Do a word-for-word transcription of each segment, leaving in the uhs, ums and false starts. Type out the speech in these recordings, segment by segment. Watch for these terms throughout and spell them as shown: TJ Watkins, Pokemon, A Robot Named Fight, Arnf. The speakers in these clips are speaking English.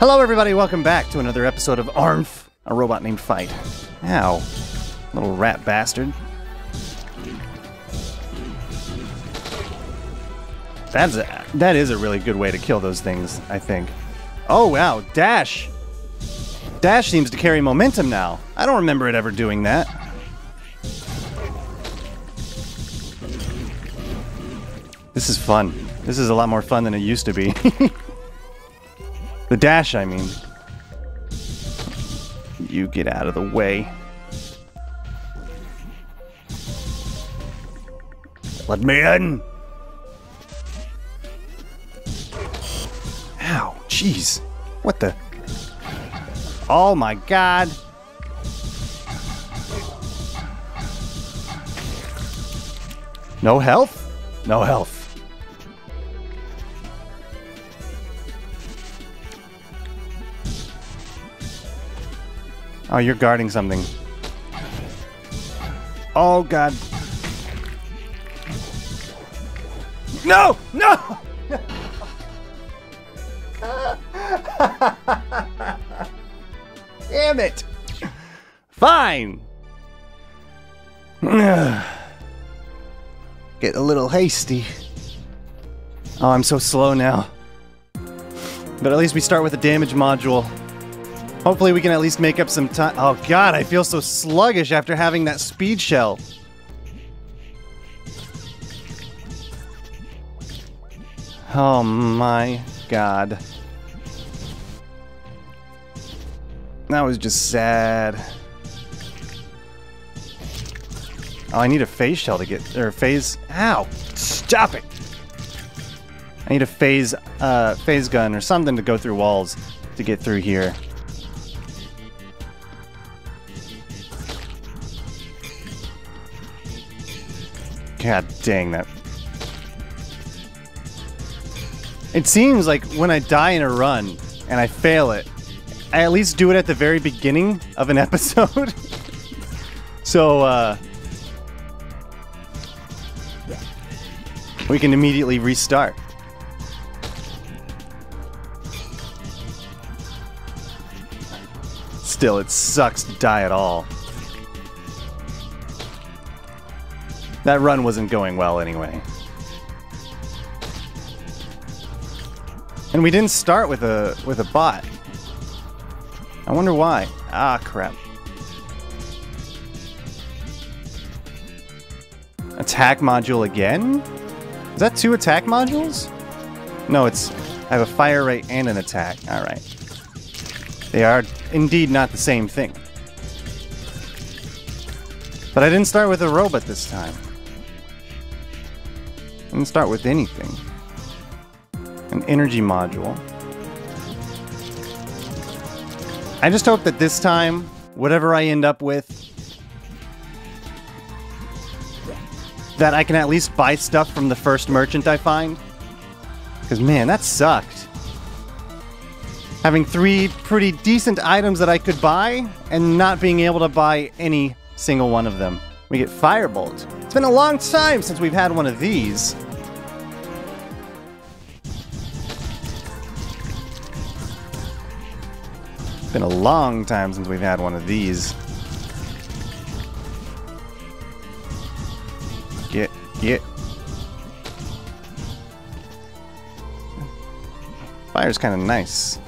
Hello, everybody. Welcome back to another episode of Arnf, A Robot Named Fight. Ow. Little rat bastard. That's a, that is a really good way to kill those things, I think. Oh, wow. Dash. Dash seems to carry momentum now. I don't remember it ever doing that. This is fun. This is a lot more fun than it used to be. The dash, I mean. You get out of the way. Let me in! Ow, jeez. What the? Oh my god! No health? No health. Oh, you're guarding something. Oh, God. No! No! Damn it! Fine! Get a little hasty. Oh, I'm so slow now. But at least we start with a damage module. Hopefully we can at least make up some time. Oh god, I feel so sluggish after having that speed shell. Oh my god. That was just sad. Oh, I need a phase shell to get, or phase, ow, stop it. I need a phase, uh, phase gun or something to go through walls to get through here. God dang that. It seems like when I die in a run and I fail it, I at least do it at the very beginning of an episode. So, uh... we can immediately restart. Still, it sucks to die at all. That run wasn't going well anyway. And we didn't start with a with a bot. I wonder why. Ah, crap. Attack module again? Is that two attack modules? No, it's... I have a fire rate and an attack. Alright. They are indeed not the same thing. But I didn't start with a robot this time. I didn't start with anything. An energy module. I just hope that this time, whatever I end up with, that I can at least buy stuff from the first merchant I find. Because, man, that sucked. Having three pretty decent items that I could buy, and not being able to buy any single one of them. We get firebolt. It's been a long time since we've had one of these. It's been a long time since we've had one of these. Get, get. Fire's kind of nice.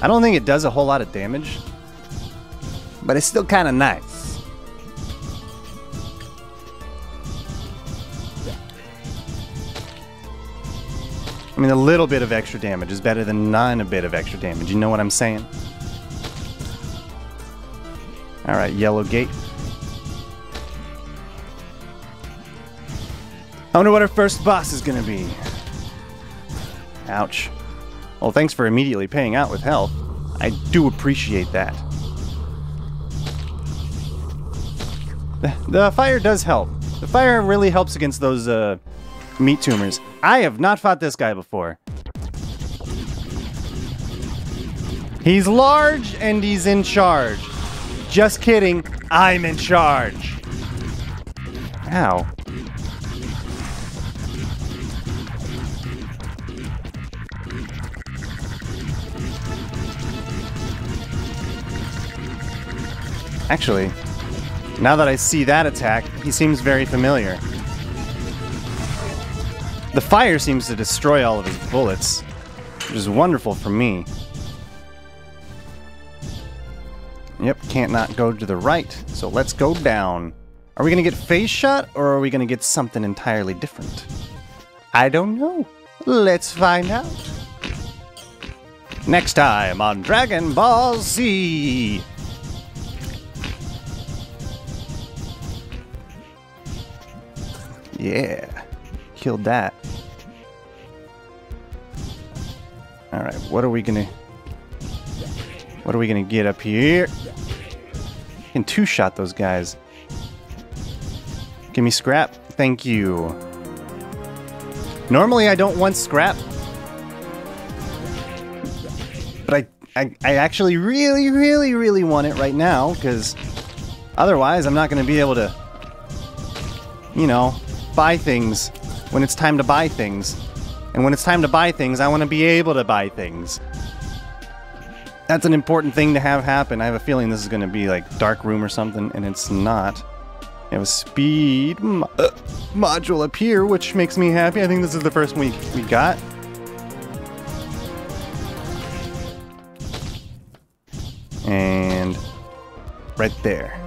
I don't think it does a whole lot of damage, but it's still kind of nice. I mean, a little bit of extra damage is better than none a bit of extra damage. You know what I'm saying? All right, yellow gate. I wonder what our first boss is gonna be. Ouch. Well, thanks for immediately paying out with health. I do appreciate that. The, the fire does help. The fire really helps against those, uh... meat tumors. I have not fought this guy before. He's large and he's in charge. Just kidding, I'm in charge. Ow. Actually, now that I see that attack, he seems very familiar. The fire seems to destroy all of his bullets, which is wonderful for me. Yep, can't not go to the right, so let's go down. Are we gonna get face shot, or are we gonna get something entirely different? I don't know. Let's find out. Next time on Dragon Ball Z! Yeah, killed that. Alright, what are we gonna... What are we gonna get up here? I can two-shot those guys. Give me scrap. Thank you. Normally I don't want scrap. But I, I, I actually really, really, really want it right now, because otherwise I'm not going to be able to, you know, buy things when it's time to buy things. And when it's time to buy things, I want to be able to buy things. That's an important thing to have happen. I have a feeling this is going to be like Dark Room or something, and it's not. I have a speed mo uh, module up here, which makes me happy. I think this is the first one we, we got. And right there.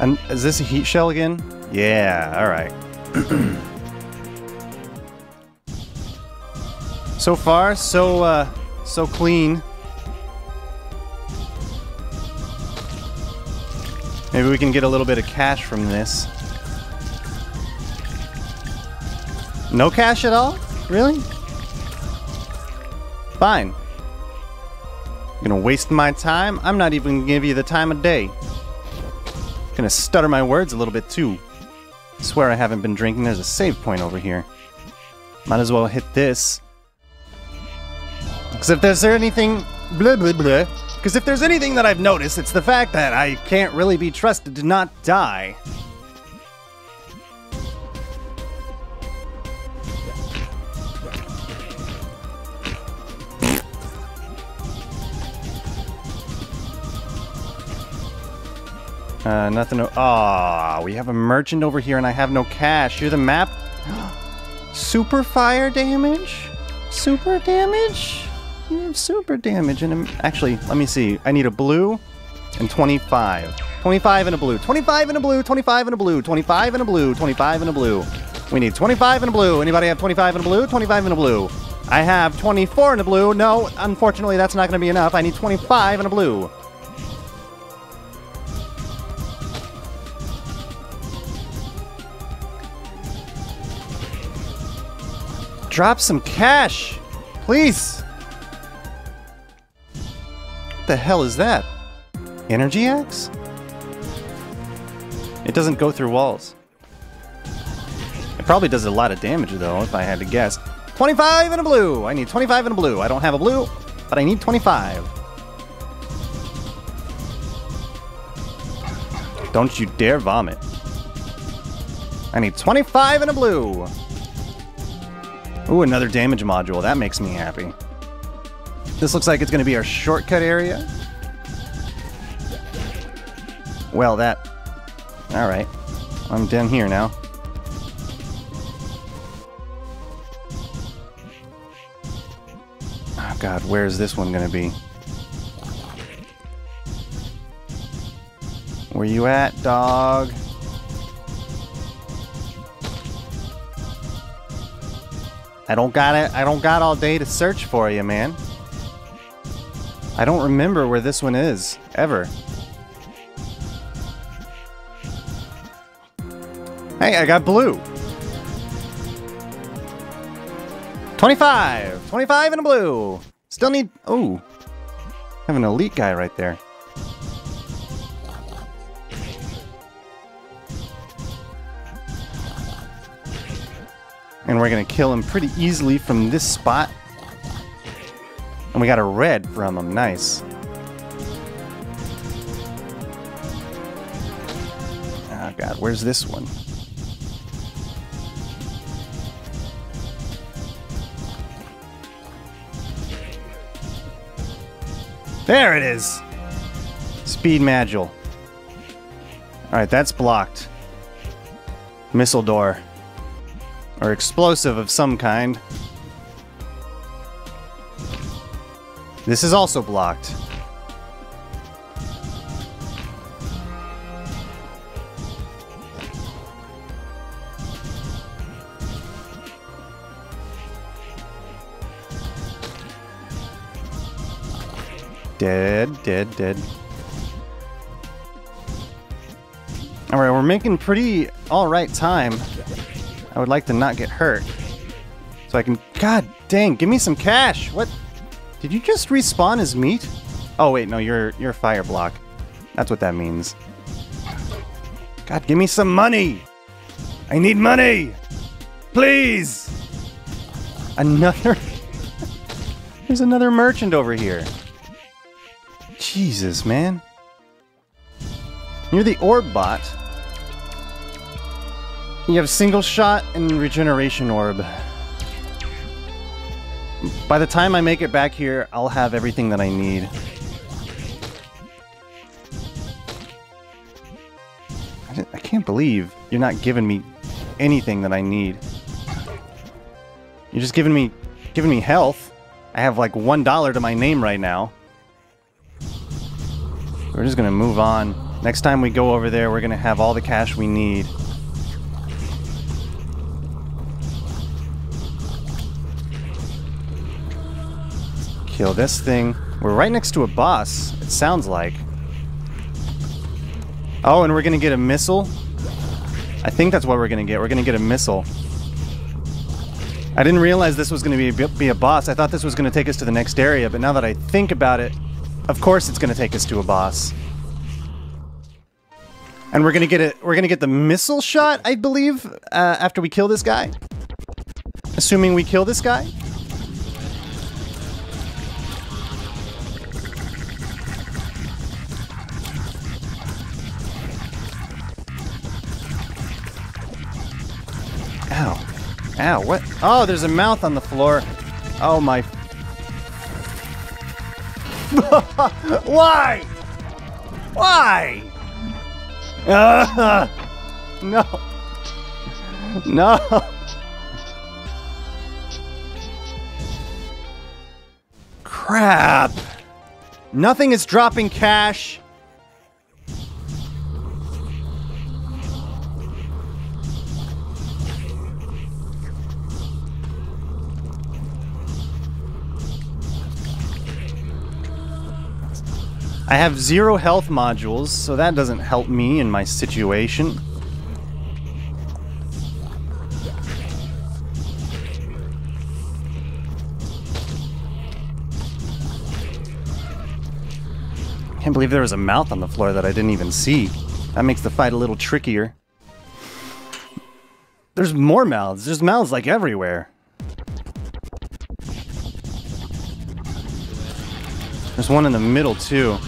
And is this a heat shell again? Yeah, all right. So far, so uh, so clean. Maybe we can get a little bit of cash from this. No cash at all? Really? Fine. I'm gonna waste my time. I'm not even gonna give you the time of day. I'm gonna stutter my words a little bit too. I swear I haven't been drinking. There's a save point over here. Might as well hit this. Because if there's anything... Blah, blah, blah. Because if there's anything that I've noticed, it's the fact that I can't really be trusted to not die. Uh, nothing. Ah, oh, we have a merchant over here and I have no cash. Hear the map? Super fire damage? Super damage? You have super damage and actually, let me see. I need a blue and twenty-five. twenty-five and a blue. twenty-five and a blue. twenty-five and a blue. twenty-five and a blue. twenty-five and a blue. We need twenty-five and a blue. Anybody have twenty-five and a blue? twenty-five and a blue. I have twenty-four and a blue. No, unfortunately, that's not going to be enough. I need twenty-five and a blue. Drop some cash, please. What the hell is that? Energy axe? It doesn't go through walls. It probably does a lot of damage though, if I had to guess. twenty-five and a blue! I need twenty-five and a blue. I don't have a blue, but I need twenty-five. Don't you dare vomit. I need twenty-five and a blue! Ooh, another damage module. That makes me happy. This looks like it's going to be our shortcut area. Well, that... Alright. I'm down here now. Oh god, where is this one going to be? Where you at, dog? I don't got it. I don't got all day to search for you, man. I don't remember where this one is, ever. Hey, I got blue. twenty-five! twenty-five and a blue! Still need... Ooh. I have an elite guy right there. And we're gonna kill him pretty easily from this spot. And we got a red from him, nice. Oh god, where's this one? There it is. Speed Magil. Alright, that's blocked. Missile door. Or explosive of some kind. This is also blocked. Dead, dead, dead. Alright, we're making pretty alright time. I would like to not get hurt. So I can... God dang, give me some cash! What? Did you just respawn as meat? Oh wait, no, you're you're fire block. That's what that means. God, give me some money! I need money! Please! Another... There's another merchant over here. Jesus, man. You're the orb bot. You have single shot and regeneration orb. By the time I make it back here, I'll have everything that I need. I, I can't believe you're not giving me anything that I need. You're just giving me, giving me health. I have like one dollar to my name right now. We're just gonna move on. Next time we go over there, we're gonna have all the cash we need. Kill this thing. We're right next to a boss, it sounds like. Oh, and we're gonna get a missile? I think that's what we're gonna get. We're gonna get a missile. I didn't realize this was gonna be a, be a boss. I thought this was gonna take us to the next area, but now that I think about it, of course it's gonna take us to a boss. And we're gonna get it we're gonna get the missile shot, I believe, uh, after we kill this guy. Assuming we kill this guy. Ow. Ow, what? Oh, there's a mouth on the floor. Oh my. Why? Why? Uh, no. No. Crap. Nothing is dropping cash. I have zero health modules, so that doesn't help me in my situation. Can't believe there was a mouth on the floor that I didn't even see. That makes the fight a little trickier. There's more mouths. There's mouths like everywhere. There's one in the middle too.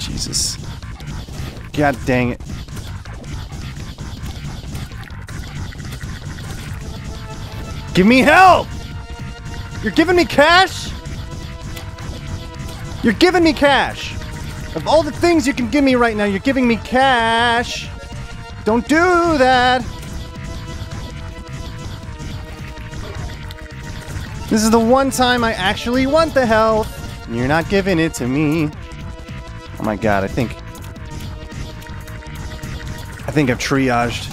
Jesus. God dang it. Give me help! You're giving me cash? You're giving me cash! Of all the things you can give me right now, you're giving me cash! Don't do that! This is the one time I actually want the health! You're not giving it to me. Oh my god, I think... I think I've triaged.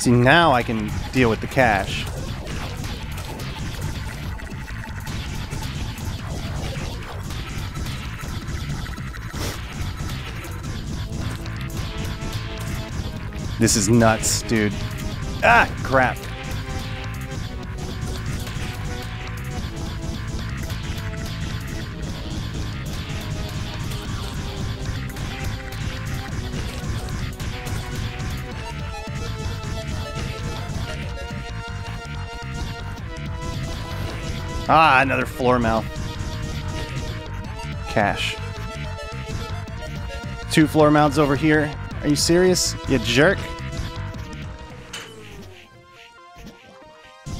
See, now I can deal with the cash. This is nuts, dude. Ah, crap. Ah, another floor mouth. Cash. Two floor mouths over here. Are you serious? You jerk.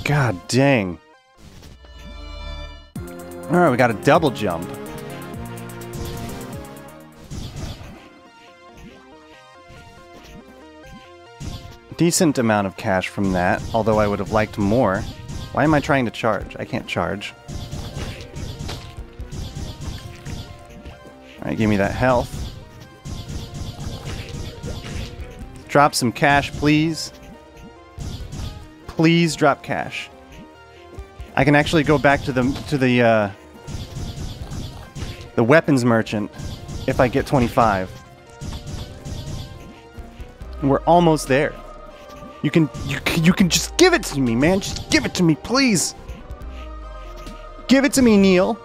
God dang. Alright, we got a double jump. Decent amount of cash from that, although I would have liked more. Why am I trying to charge? I can't charge. Alright, give me that health. Drop some cash, please. Please drop cash. I can actually go back to the to the uh, the weapons merchant if I get twenty-five. And we're almost there. You can, you can, you can just give it to me, man. Just give it to me, please. Give it to me, Neil.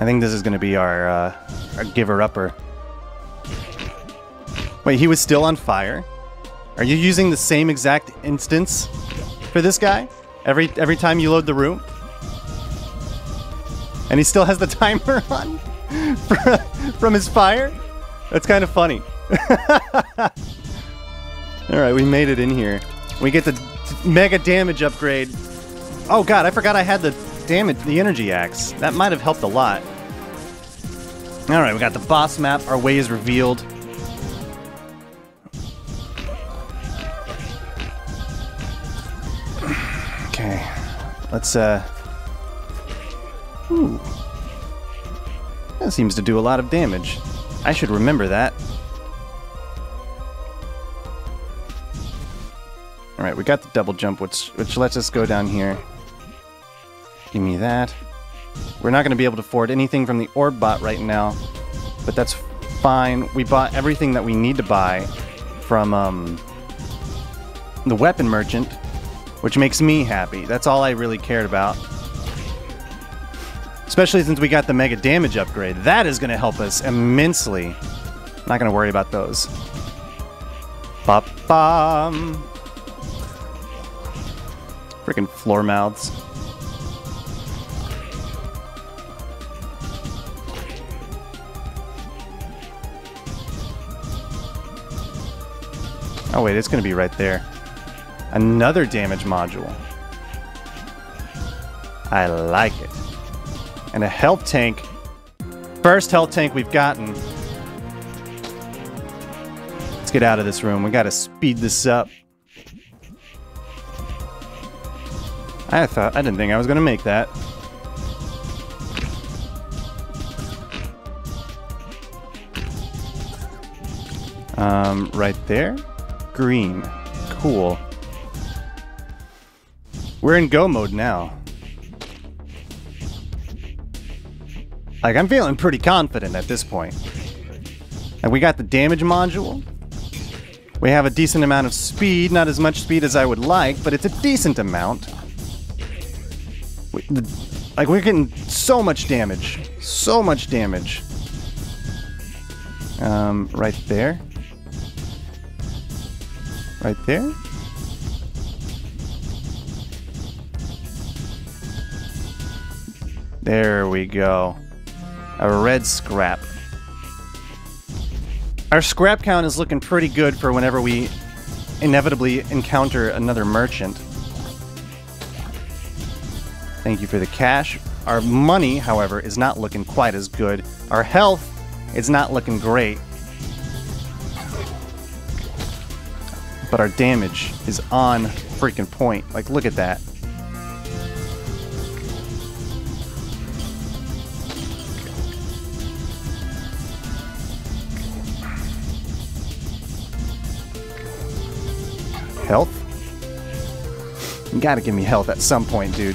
I think this is going to be our, uh, our giver-upper. Wait, he was still on fire? Are you using the same exact instance for this guy? Every, every time you load the room? And he still has the timer on from his fire? That's kind of funny. Alright, we made it in here. We get the mega damage upgrade. Oh god, I forgot I had the damage, the energy axe. That might have helped a lot. Alright, we got the boss map. Our way is revealed. Okay, let's, uh... ooh. That seems to do a lot of damage. I should remember that. Alright, we got the double jump, which which lets us go down here. Give me that. We're not going to be able to afford anything from the orb bot right now, but that's fine. We bought everything that we need to buy from um, the weapon merchant, which makes me happy. That's all I really cared about. Especially since we got the mega damage upgrade. That is going to help us immensely. Not going to worry about those. Ba-bum. Freaking floor mouths. Oh wait, it's gonna be right there. Another damage module. I like it. And a health tank. First health tank we've gotten. Let's get out of this room. We gotta speed this up. I thought, I didn't think I was gonna make that. Um, right there. Green. Cool. We're in go mode now. Like, I'm feeling pretty confident at this point. And we got the damage module. We have a decent amount of speed. Not as much speed as I would like, but it's a decent amount. Like, we're getting so much damage. So much damage. Um, right there. Right there. There we go. A red scrap. Our scrap count is looking pretty good for whenever we inevitably encounter another merchant. Thank you for the cash. Our money, however, is not looking quite as good. Our health is not looking great. But our damage is on freaking point. Like, look at that. Health? You gotta give me health at some point, dude.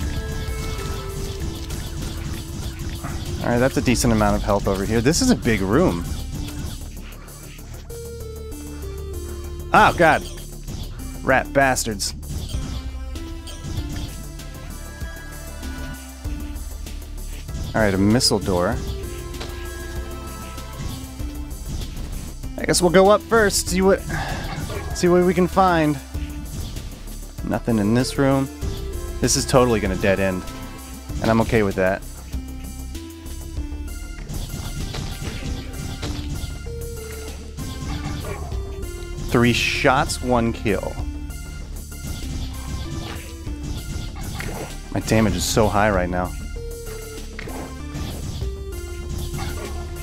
Alright, that's a decent amount of health over here. This is a big room. Oh, God. Rat bastards. Alright, a missile door. I guess we'll go up first, see what, see what we can find. Nothing in this room. This is totally gonna dead end, and I'm okay with that. Three shots, one kill. My damage is so high right now.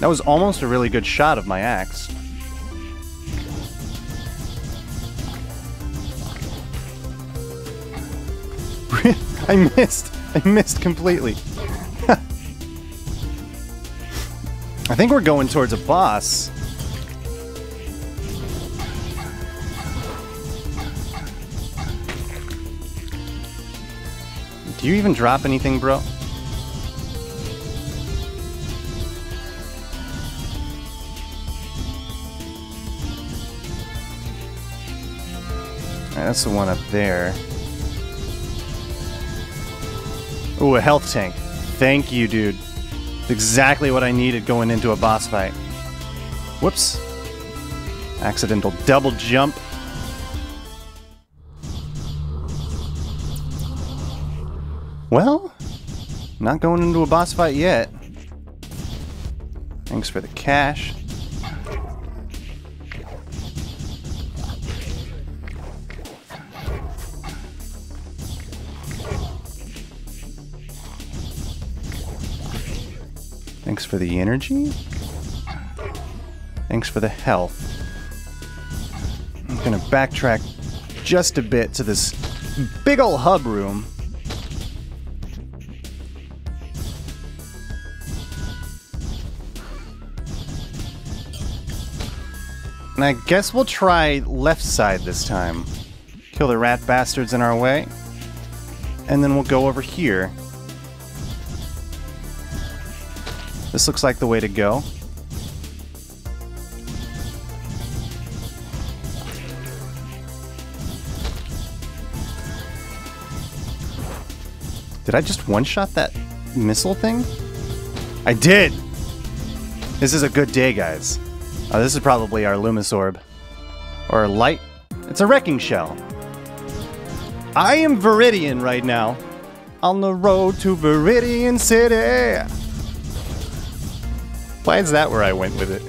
That was almost a really good shot of my axe. I missed. I missed completely. I think we're going towards a boss. Do you even drop anything, bro? Alright, that's the one up there. Ooh, a health tank. Thank you, dude. It's exactly what I needed going into a boss fight. Whoops. Accidental double jump. Well, not going into a boss fight yet. Thanks for the cash. Thanks for the energy. Thanks for the health. I'm gonna backtrack just a bit to this big ol' hub room. And I guess we'll try left side this time. Kill the rat bastards in our way. And then we'll go over here. This looks like the way to go. Did I just one-shot that missile thing? I did! This is a good day, guys. Oh, this is probably our Lumisorb. Or a light. It's a wrecking shell. I am Viridian right now. On the road to Viridian City. Why is that where I went with it?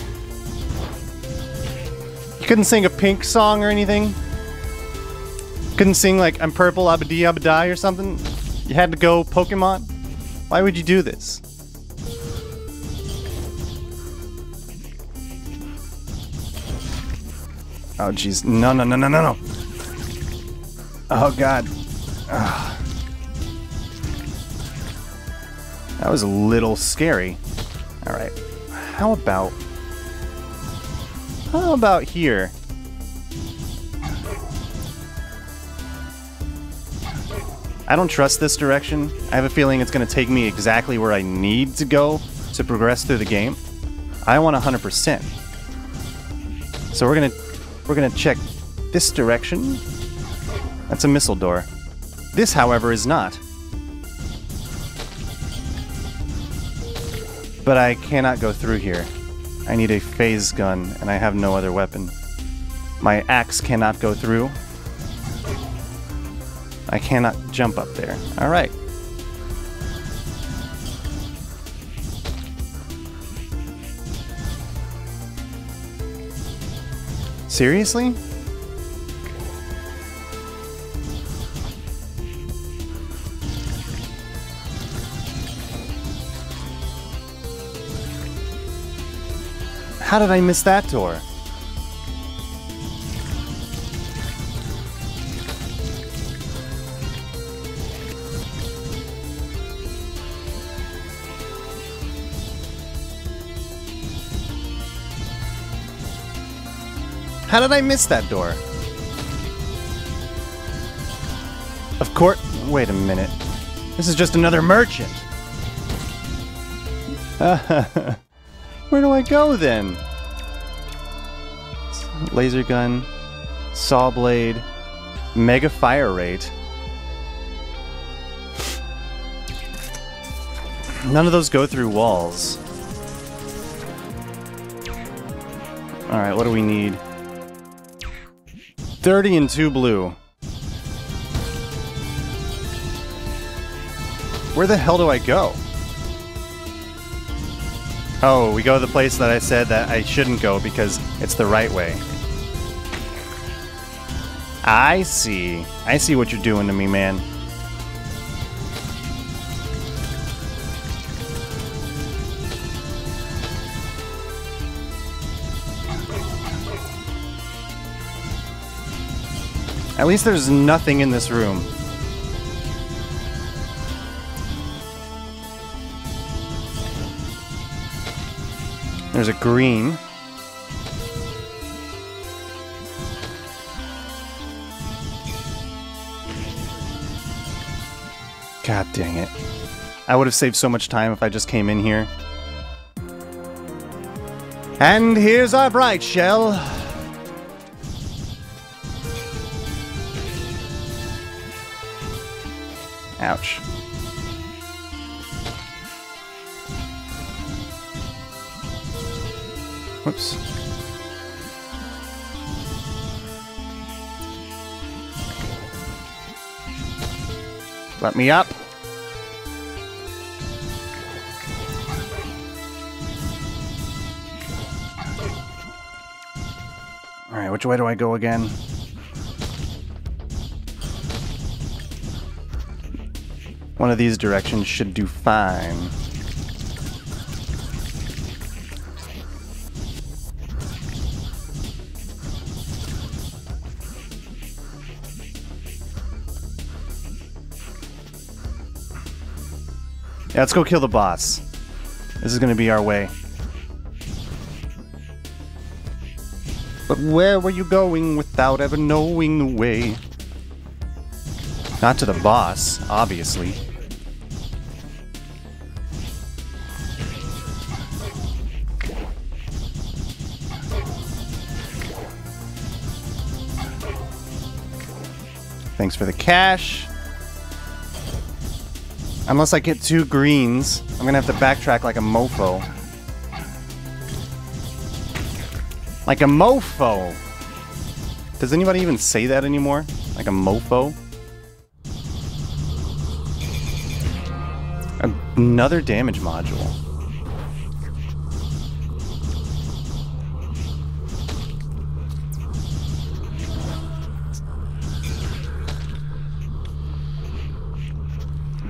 You couldn't sing a Pink song or anything? Couldn't sing like I'm Purple, Abadi Abadai or something? You had to go Pokemon? Why would you do this? Oh jeez, no, no, no, no, no, no. Oh god. Ugh. That was a little scary. Alright, how about... How about here? I don't trust this direction. I have a feeling it's going to take me exactly where I need to go to progress through the game. I want one hundred percent. So we're going to... We're gonna check this direction. That's a missile door. This, however, is not. But I cannot go through here. I need a phase gun, and I have no other weapon. My axe cannot go through. I cannot jump up there. All right. Seriously? How did I miss that door? How did I miss that door? Of course. Wait a minute. This is just another merchant. Where do I go then? Laser gun, saw blade, mega fire rate. None of those go through walls. All right, what do we need? thirty and two blue. Where the hell do I go? Oh, we go to the place that I said that I shouldn't go because it's the right way. I see. I see what you're doing to me, man. At least there's nothing in this room. There's a green. God dang it. I would have saved so much time if I just came in here. And here's our bright shell. Ouch. Whoops. Let me up. All right, which way do I go again? One of these directions should do fine. Yeah, let's go kill the boss. This is gonna be our way. But where were you going without ever knowing the way? Not to the boss, obviously. Thanks for the cash. Unless I get two greens, I'm gonna have to backtrack like a mofo. Like a mofo! Does anybody even say that anymore? Like a mofo? Another damage module.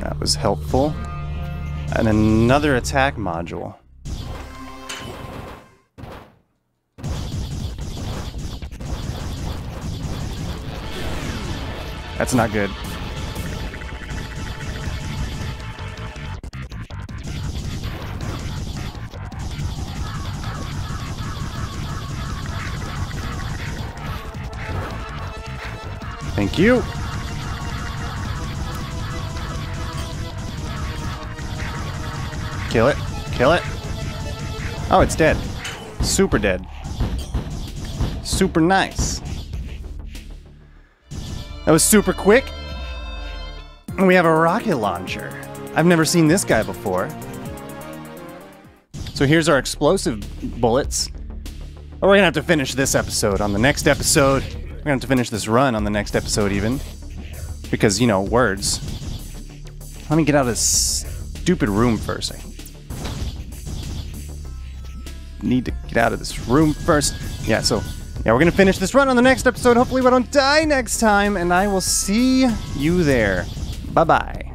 That was helpful. And another attack module. That's not good. Thank you. Kill it. Kill it. Oh, it's dead. Super dead. Super nice. That was super quick. And we have a rocket launcher. I've never seen this guy before. So here's our explosive bullets. Oh, we're gonna have to finish this episode on the next episode. We're gonna have to finish this run on the next episode even. Because, you know, words. Let me get out of this stupid room first. I need to get out of this room first. Yeah, so, yeah, we're gonna finish this run on the next episode. Hopefully we don't die next time, and I will see you there. Bye-bye.